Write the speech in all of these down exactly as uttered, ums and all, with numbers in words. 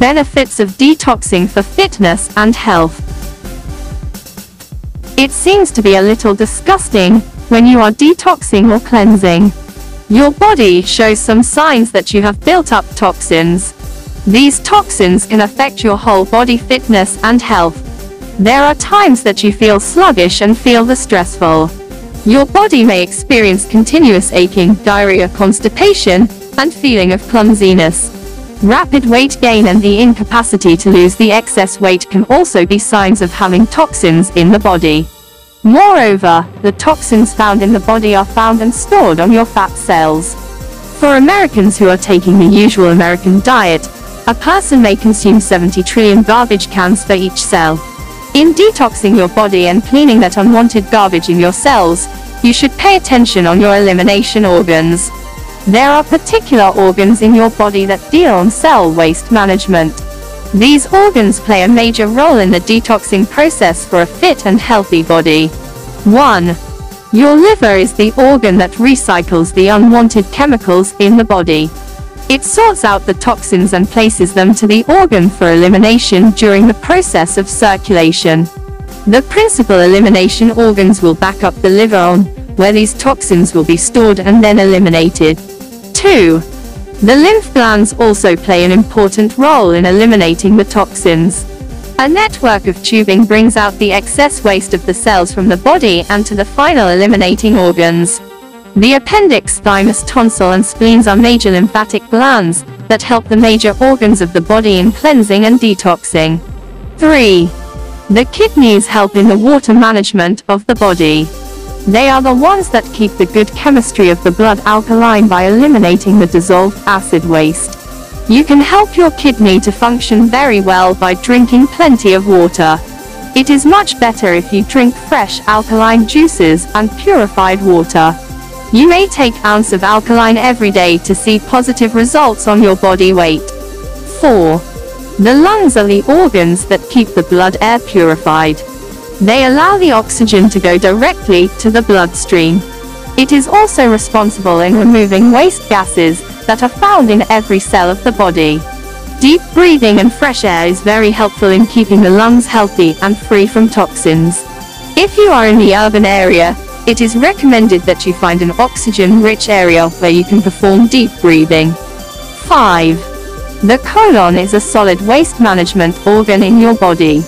Benefits of detoxing for fitness and health. It seems to be a little disgusting when you are detoxing or cleansing. Your body shows some signs that you have built up toxins. These toxins can affect your whole body fitness and health. There are times that you feel sluggish and feel the stressful. Your body may experience continuous aching, diarrhea, constipation, and feeling of clumsiness. Rapid weight gain and the incapacity to lose the excess weight can also be signs of having toxins in the body. Moreover, the toxins found in the body are found and stored on your fat cells. For Americans who are taking the usual American diet, a person may consume seventy trillion garbage cans for each cell. In detoxing your body and cleaning that unwanted garbage in your cells, you should pay attention on your elimination organs. There are particular organs in your body that deal on cell waste management. These organs play a major role in the detoxing process for a fit and healthy body. one. Your liver is the organ that recycles the unwanted chemicals in the body. It sorts out the toxins and places them to the organ for elimination during the process of circulation. The principal elimination organs will back up the liver on where these toxins will be stored and then eliminated. two. The lymph glands also play an important role in eliminating the toxins. A network of tubing brings out the excess waste of the cells from the body and to the final eliminating organs. The appendix, thymus, tonsil, and spleens are major lymphatic glands that help the major organs of the body in cleansing and detoxing. three. The kidneys help in the water management of the body. They are the ones that keep the good chemistry of the blood alkaline by eliminating the dissolved acid waste. You can help your kidney to function very well by drinking plenty of water. It is much better if you drink fresh alkaline juices and purified water. You may take an ounce of alkaline every day to see positive results on your body weight. four. The lungs are the organs that keep the blood air purified. They allow the oxygen to go directly to the bloodstream. It is also responsible in removing waste gases that are found in every cell of the body. Deep breathing and fresh air is very helpful in keeping the lungs healthy and free from toxins. If you are in the urban area, it is recommended that you find an oxygen-rich area where you can perform deep breathing. five. The colon is a solid waste management organ in your body.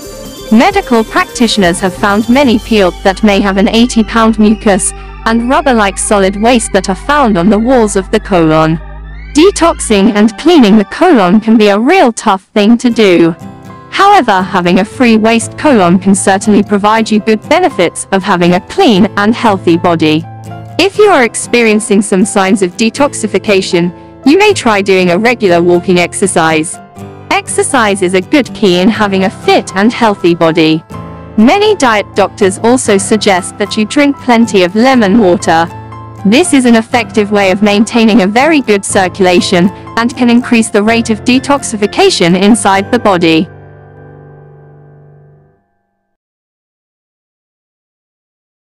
Medical practitioners have found many peels that may have an eighty pound mucus and rubber-like solid waste that are found on the walls of the colon. Detoxing and cleaning the colon can be a real tough thing to do. However, having a free waste colon can certainly provide you good benefits of having a clean and healthy body. If you are experiencing some signs of detoxification, you may try doing a regular walking exercise. Exercise is a good key in having a fit and healthy body. Many diet doctors also suggest that you drink plenty of lemon water. This is an effective way of maintaining a very good circulation and can increase the rate of detoxification inside the body.